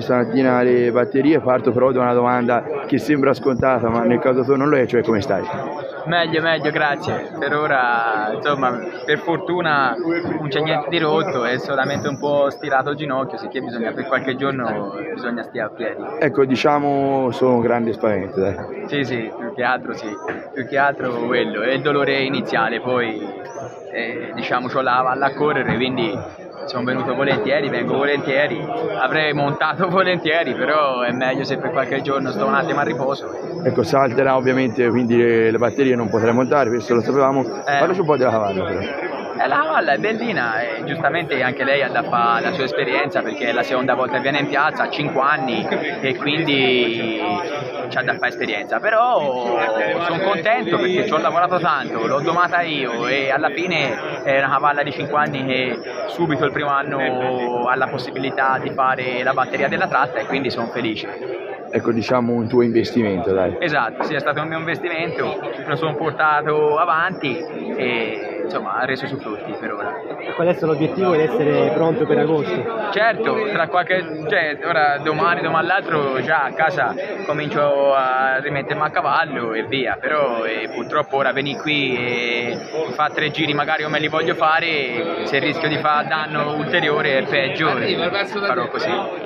Sono a Dinare Batterie, parto però da una domanda che sembra scontata, ma nel caso tuo non lo è, cioè come stai? Meglio, grazie. Per ora, insomma, per fortuna non c'è niente di rotto, è solamente un po' stirato il ginocchio, sicché bisogna, per qualche giorno bisogna stare a piedi. Ecco, diciamo, sono un grande spavento, dai. Sì, più che altro quello, è il dolore iniziale, poi diciamo c'ho la valla a correre, quindi... Sono venuto volentieri, vengo volentieri, avrei montato volentieri, però è meglio se per qualche giorno sto un attimo a riposo. Ecco, salterà ovviamente, quindi le batterie non potrai montare, questo lo sapevamo. Parlaci un po' della cavalla però. La cavalla è bellina, e giustamente anche lei ha da fare la sua esperienza, perché è la seconda volta che viene in piazza, ha 5 anni e quindi c'ha da fare esperienza. Però sono contento perché ci ho lavorato tanto, l'ho domata io e alla fine è una cavalla di 5 anni che subito il primo anno ha la possibilità di fare la batteria della tratta e quindi sono felice. Ecco, diciamo un tuo investimento, dai. Esatto, sì, è stato un mio investimento, lo sono portato avanti e insomma ha reso su frutti per ora. Qual è l'obiettivo di essere pronto per agosto? Certo, tra qualche... cioè ora domani l'altro già a casa comincio a rimettermi a cavallo e via, però purtroppo ora venire qui e fare 3 giri magari come li voglio fare, se rischio di fare danno ulteriore è peggio, farò così.